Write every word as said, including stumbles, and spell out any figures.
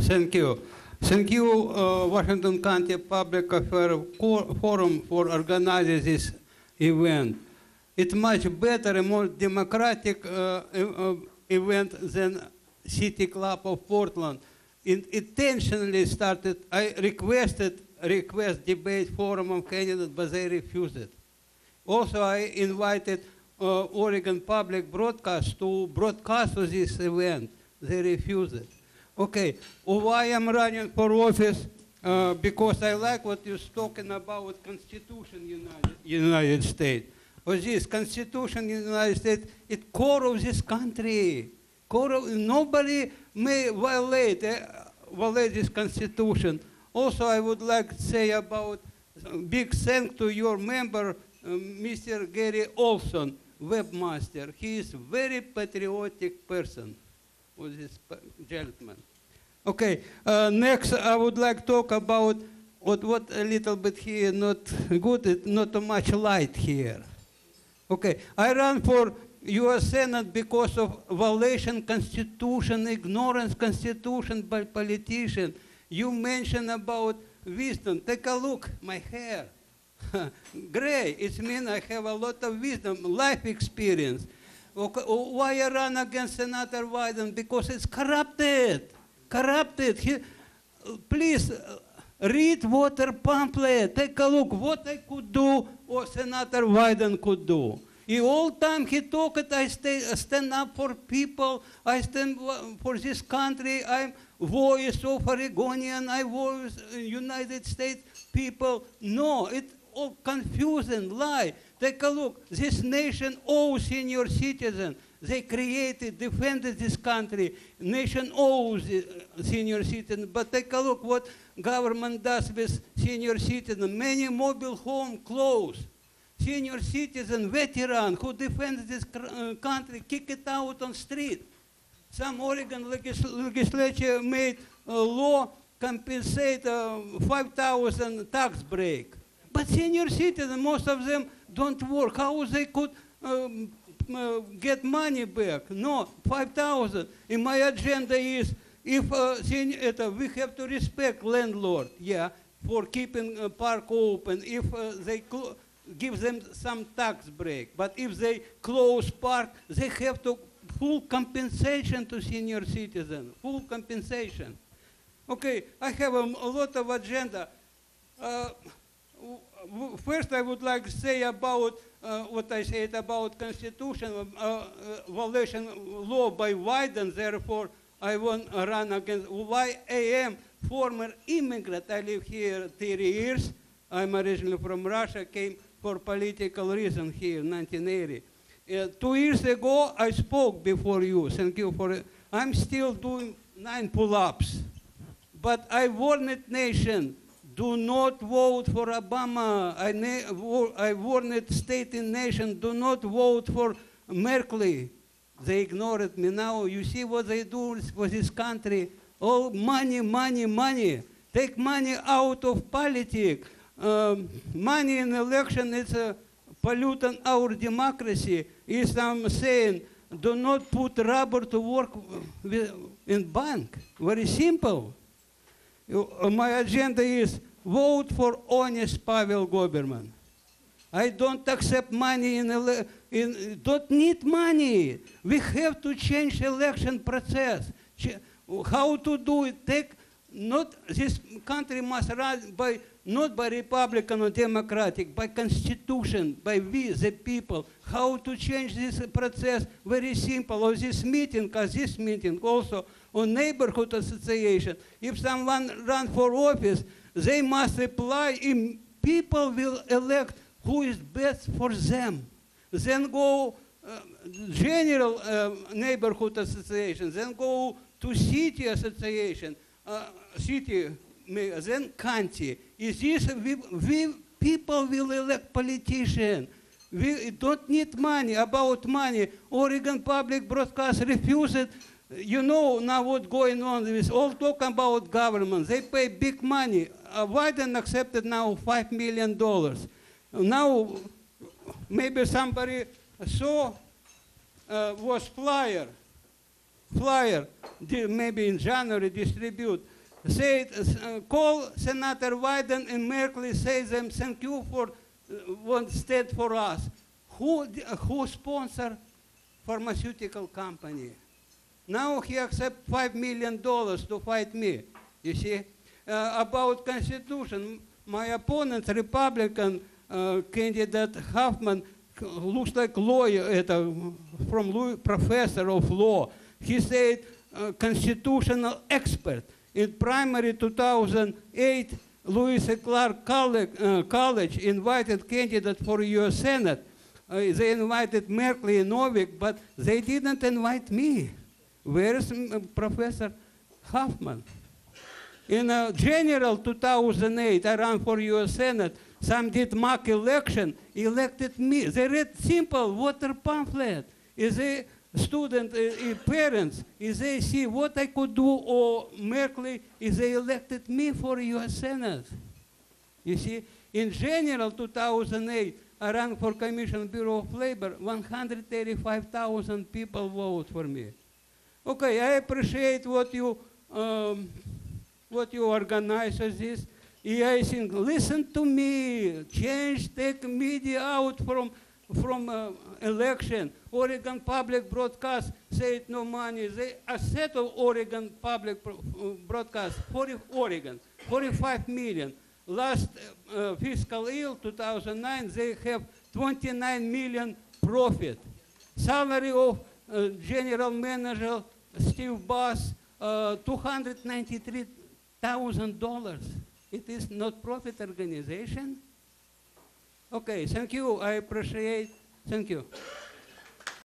Thank you. Thank you, uh, Washington County Public Affairs Forum, for organizing this event. It's much better and more democratic uh, uh, event than City Club of Portland. It intentionally started, I requested request debate forum of candidates, but they refused it. Also, I invited uh, Oregon Public Broadcast to broadcast this event. They refused it. Okay, why I'm running for office? Uh, because I like what you're talking about Constitution United, United States. For this Constitution United States, it core of this country. Core of, nobody may violate, uh, violate this Constitution. Also, I would like to say about big thanks to your member, uh, Mister Gary Olson, webmaster. He is a very patriotic person. With this gentleman. Okay, uh, next I would like to talk about what, what a little bit here not good, it not too much light here. Okay, I ran for U S Senate because of violation Constitution, ignorance Constitution by politician. You mentioned about wisdom. Take a look, my hair. Gray, it means I have a lot of wisdom, life experience. Okay, why I run against Senator Wyden? Because it's corrupted, corrupted. He, please read water pamphlet, take a look what I could do or Senator Wyden could do. He, all time he talked, I stay, stand up for people, I stand for this country, I'm voice of Oregonian, I voice United States people. No, it's all confusing, lie. Take a look, this nation owes senior citizens. They created, defended this country. Nation owes senior citizens. But take a look what government does with senior citizens. Many mobile homes closed. Senior citizen, veteran who defends this country, kick it out on street. Some Oregon legislature made a law compensate uh, five thousand tax break. But senior citizens, most of them don't work. How they could um, uh, get money back? No, five thousand. And my agenda is, if uh, senior, uh, we have to respect landlord, yeah, for keeping uh, park open, if uh, they give them some tax break. But if they close park, they have to full compensation to senior citizens, full compensation. Okay, I have um, a lot of agenda. Uh, First, I would like to say about uh, what I said about Constitution uh, uh, violation law by Wyden. Therefore, I won't run against. Why I am former immigrant. I live here thirty years. I'm originally from Russia. Came for political reason here in nineteen eighty. Uh, two years ago, I spoke before you. Thank you for it. I'm still doing nine pull-ups, but I warned the nation. Do not vote for Obama. I, I warned state and nation, do not vote for Merkley. They ignored me now. You see what they do for this country. Oh, money, money, money. Take money out of politics. Um, money in election is a pollutant our democracy. Is I'm saying, do not put rubber to work in bank. Very simple. My agenda is vote for honest Pavel Goberman. I don't accept money in, ele in don't need money. We have to change election process. Ch how to do it? Take not this country must run by not by Republican or Democratic, by Constitution, by we the people. How to change this process? Very simple. Or this meeting, or this meeting also. Or neighborhood association. If someone runs for office, they must apply. If people will elect who is best for them. Then go uh, general uh, neighborhood association. Then go to city association, uh, city, then county. Is this we, we people will elect politician. We don't need money. About money, Oregon Public Broadcast refused. You know now what's going on. It's all talk about government. They pay big money. Uh, Wyden accepted now five million dollars. Now, maybe somebody saw uh, was flyer. flyer, maybe in January, distribute. Say, uh, call Senator Wyden and Merkley, say them, thank you for uh, what state for us. Who, uh, who sponsor pharmaceutical company? Now he accept five million dollars to fight me, you see? Uh, about Constitution, my opponent, Republican uh, candidate Hoffman, looks like lawyer, uh, from law, professor of law. He said, uh, constitutional expert. In primary two thousand eight, Louis A. Clark College, uh, College invited candidate for U S Senate. Uh, they invited Merkley and Novik, but they didn't invite me. Where is uh, Professor Hoffman? In uh, general two thousand eight, I ran for U S Senate. Some did mock election, elected me. They read simple water pamphlet. Is a student, uh, parents, is they see what I could do, or Merkley, is they elected me for U S Senate. You see, in general two thousand eight, I ran for Commission Bureau of Labor, one hundred eighty-five thousand people vote for me. Okay, I appreciate what you, um, what you organize as this. Yeah, I think, listen to me, change, take media out from, from uh, election. Oregon Public Broadcast said no money. They settled Oregon Public Broadcast, forty, Oregon, forty-five million. Last uh, fiscal year, two thousand nine, they have twenty-nine million profit. Salary of uh, general manager Steve Boss, uh, two hundred ninety-three thousand dollars. It is not profit organization. Okay, thank you. I appreciate. Thank you.